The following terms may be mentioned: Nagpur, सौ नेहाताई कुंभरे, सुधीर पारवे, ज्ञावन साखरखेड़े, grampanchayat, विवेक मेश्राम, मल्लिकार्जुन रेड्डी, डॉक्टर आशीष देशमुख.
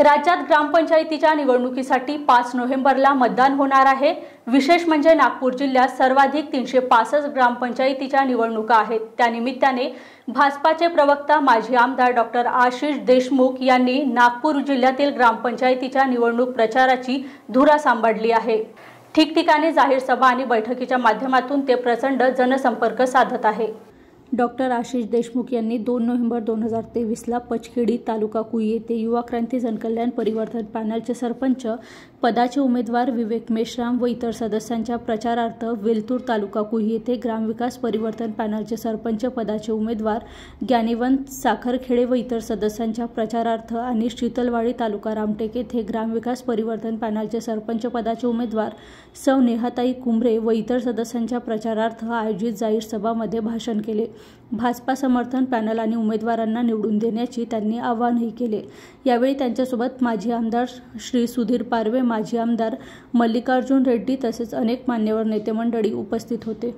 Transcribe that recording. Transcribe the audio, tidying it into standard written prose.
राज्यात ग्रामपंचायतीच्या निवडणुकीसाठी 5 नोव्हेंबरला मतदान होणार आहे। विशेष म्हणजे नागपूर जिल्ह्यात सर्वाधिक 365 ग्रामपंचायतीच्या निवडणुका आहेत। त्यानिमित्ताने भाजपाचे प्रवक्ता माजी आमदार डॉक्टर आशीष देशमुख यांनी नागपूर जिल्ह्यातील ग्रामपंचायतीच्या निवडणूक प्रचाराची धुरा सांभाळली आहे। ठिकठिकाणी जाहीर सभा आणि बैठकीच्या माध्यमातून ते प्रचंड जनसंपर्क साधत आहे। डॉक्टर आशीष देशमुख यांनी 2 नोव्हेंबर 2023ला पचखेडी तालुका कुई येथे युवा क्रांती जनकल्याण परिवर्तन पॅनलचे सरपंच पदाचे उमेदवार विवेक मेश्राम व इतर सदस्यांच्या प्रचारार्थ वेलतूर तालुका कुई येथे ग्रामविकास परिवर्तन पॅनलचे सरपंच पदाचे उमेदवार ज्ञावन साखरखेड़े व इतर सदस्यांच्या प्रचारार्थ आणि शीतलवाडी तालुका रामटेक येथे ग्रामविकास परिवर्तन पॅनलचे सरपंच पदाचे उमेदवार सौ नेहाताई कुंभरे व इतर सदस्यांच्या प्रचारार्थ आयोजित जाहीर सभामध्ये भाषण केले। भाजपा समर्थन पॅनल आणि उमेदवारांना निवडून देण्याची त्यांनी आवाहनही केले। यावेळी त्यांच्यासोबत माजी आमदार श्री सुधीर पारवे, माजी आमदार मल्लिकार्जुन रेड्डी तसेच अनेक मान्यवर नेते मंडळी उपस्थित होते।